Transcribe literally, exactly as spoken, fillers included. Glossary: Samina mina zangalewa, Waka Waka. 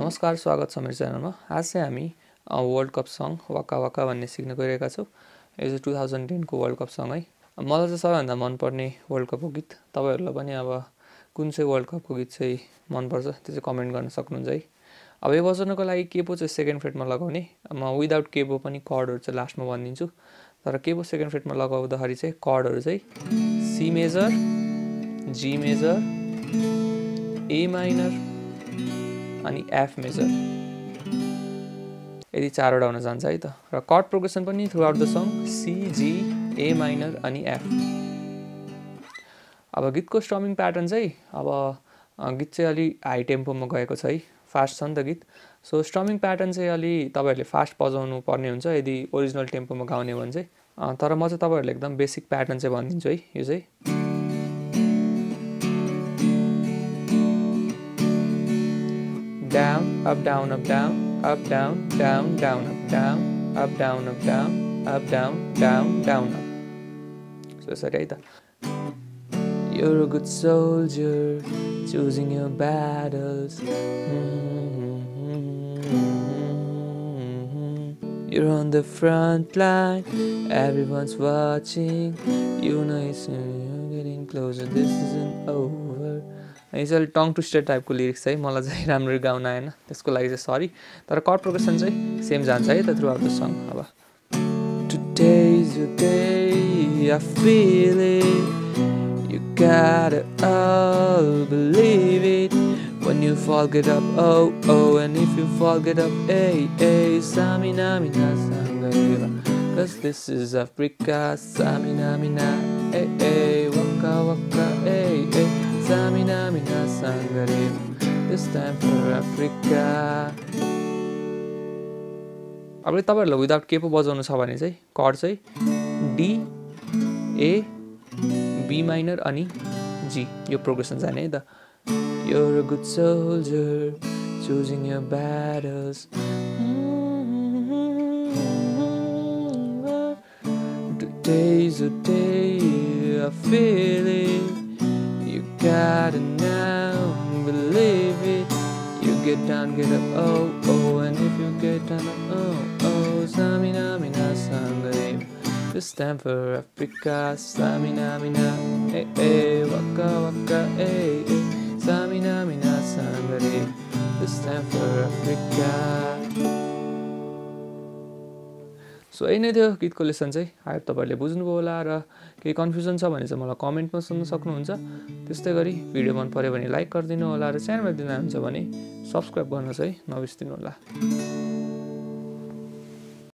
नमस्कार, स्वागत छ मेरो च्यानलमा। आज चाहिँ हामी वर्ल्ड कप सङ वाका वाका भन्ने सिक्न गइरहेका छौं। यो चाहिँ दुई हजार दस को वर्ल्ड कप सङ है। मलाई चाहिँ सबैभन्दा मन पर्ने वर्ल्ड कप को गीत, तपाईहरुलाई पनि अब कुन चाहिँ वर्ल्ड कप को गीत चाहिँ मन पर्छ त्यो चाहिँ कमेन्ट गर्न सक्नुहुन्छ है। अब यो बजाउनको लागि केपो चाहिँ सेकेन्ड फ्रेटमा लगाउने, म विदाउट केपो पनि कर्डहरु चाहिँ लास्टमा भन्दिन्छु, तर केपो सेकेन्ड फ्रेटमा लगाउँदाखेरि चाहिँ कर्डहरु चाहिँ C major, G major, A minor अनि एफ मेजर, यदि चारवटा हुन जान्छ है त। र कर्ड प्रोग्रेसन पनि throughout the song C, G, A minor अनि एफ। अब गीतको स्ट्रमिङ प्याटर्न चाहिँ, अब गीत चाहिँ अलि हाई टेम्पोमा गएको छ है, फास्ट छ नि त गीत, सो स्ट्रमिङ प्याटर्न चाहिँ अलि तपाईहरुले फास्ट बजाउनु पर्ने हुन्छ यदि ओरिजिनल टेम्पोमा गाउने हो भने चाहिँ। तर म चाहिँ तपाईहरुले एकदम बेसिक प्याटर्न चाहिँ भनिदिन्छु है। यो चाहिँ down, up, down, up, down, up, down, down, down, up, down, up, down, up, down, up, down, down, down, up. So sorry, that. You're a good soldier, choosing your battles. You're on the front line, everyone's watching. You know it's you're getting closer. This isn't over. Is अलि tongue twisted टाइपको lyrics चाहिँ, मलाई चाहिँ राम्रो गाउन आएन, त्यसको लागि चाहिँ सरी। तर कर्ड प्रोग्रेसन चाहिँ सेम जान्छ है त थ्रू आउट द सङ। अब Today is your day, I feel it. You gotta all believe it. When you fall, get up, oh oh, and if you fall, get up, hey hey. Samina mina zangalewa, 'cause this is Africa. Samina mina, hey hey, waka waka, hey hey. Samina mina zangalewa, this time for Africa. अब तपाईहरुलाई without capo बजाउनु छ भने चाहिँ chord चाहिँ D, A, be minor अनि जी, यो progression जाने है त। You're a good soldier, choosing your battles. Today's a day, I feel it. Gotta now believe it. You get down, get up, oh oh, and if you get down, oh oh. Samina mina zangalewa, this time for Africa. Samina mina, eh eh, waka waka, eh eh. Samina mina zangalewa, this time for Africa. So यही नै थियो गीतको lesson चाहिँ। I hope तपाईहरुले बुझ्नुभयो होला, र केही कन्फ्युजन छ भने चाहिँ मलाई कमेन्टमा सोध्न सक्नुहुन्छ। त्यस्तै गरी भिडियो मन पर्यो भने लाइक गरिदिनु होला, र च्यानलमा नयाँ हुनुहुन्छ भने सब्स्क्राइब गर्न चाहिँ नबिर्सिदिनु होला।